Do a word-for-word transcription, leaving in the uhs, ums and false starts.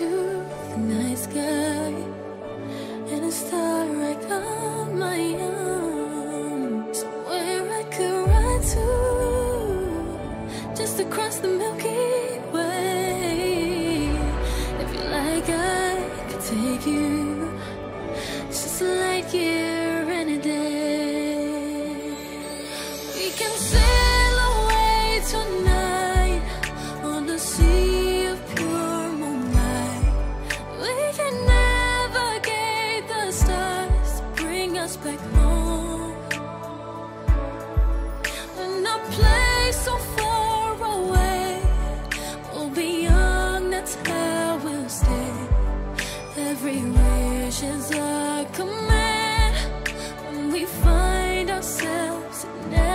to the night sky, and a star I got my arms, where I could ride to, just across the Milky Way. If you like, I could take you, just like you. Back home, in a place so far away, we'll be young, that's how we'll stay. Every wish is a command when we find ourselves in.